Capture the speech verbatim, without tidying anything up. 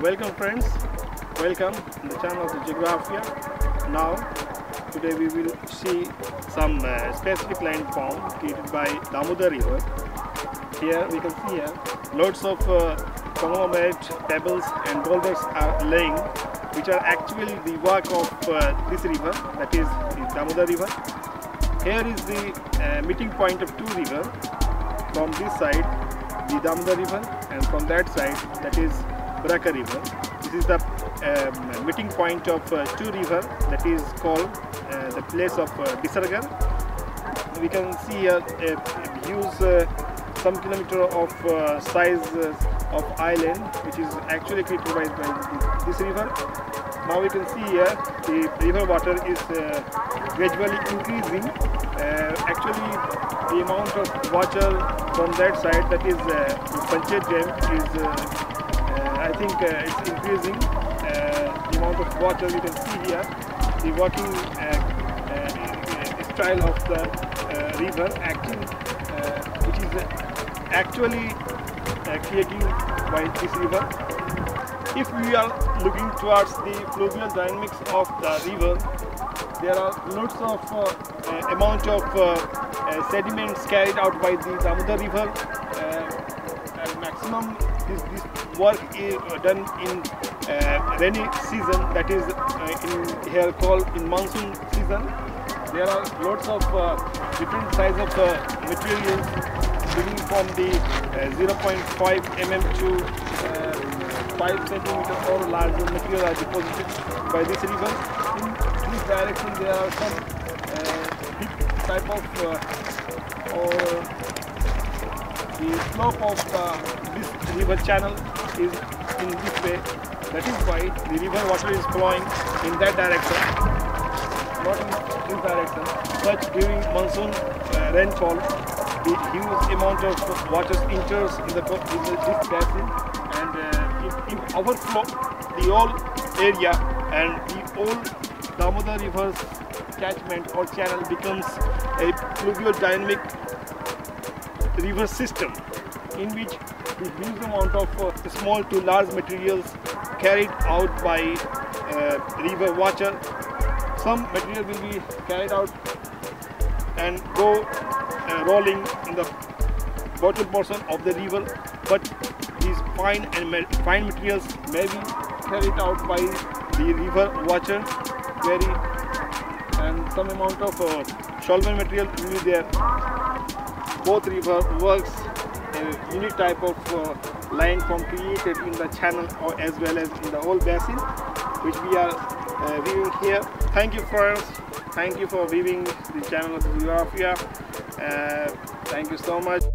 Welcome friends, welcome to the channel of Geographia. Now today we will see some uh, specific landform created by Damodar river. Here we can see here loads of uh, conglomerate pebbles and boulders are laying, which are actually the work of uh, this river, that is the Damodar river. Here is the uh, meeting point of two rivers. From this side the Damodar river and from that side, that is Barakar river. This is the um, meeting point of uh, two rivers, that is called uh, the place of uh, Dishergarh. We can see uh, uh, use uh, some kilometer of uh, size uh, of island, which is actually created by this river. Now we can see here uh, the river water is uh, gradually increasing. Uh, actually the amount of water from that side, that is uh, the Panchet Dam, is uh, I think uh, it's increasing uh, the amount of water. You can see here the working uh, uh, style of the uh, river acting, uh, which is actually uh, created by this river. If we are looking towards the fluvial dynamics of the river, there are lots of uh, uh, amount of uh, uh, sediments carried out by the Damodar river. Uh, and maximum this, this work is done in uh, rainy season, that is uh, in here called in monsoon season. There are lots of uh, different size of uh, materials, beginning from the uh, zero point five millimeters to uh, five centimeters or larger material are deposited by this river. In this direction there are some uh, big type of uh, or the slope of uh, this river channel is in this way. That is why the river water is flowing in that direction, not in this direction. But during monsoon uh, rainfall, the huge amount of water enters in the in this basin, and uh, it, it overflow the whole area, and the whole Damodar river's catchment or channel becomes a fluvial dynamic river system, in which the huge amount of uh, small to large materials carried out by uh, river water. Some material will be carried out and go uh, rolling in the bottom portion of the river, but these fine and ma fine materials may be carried out by the river water very, and some amount of uh, solvent material will be there. Both river works a unique type of uh, landform created in the channel or as well as in the whole basin, which we are uh, viewing here. Thank you friends, thank you for viewing the channel of Geographia. Uh, thank you so much.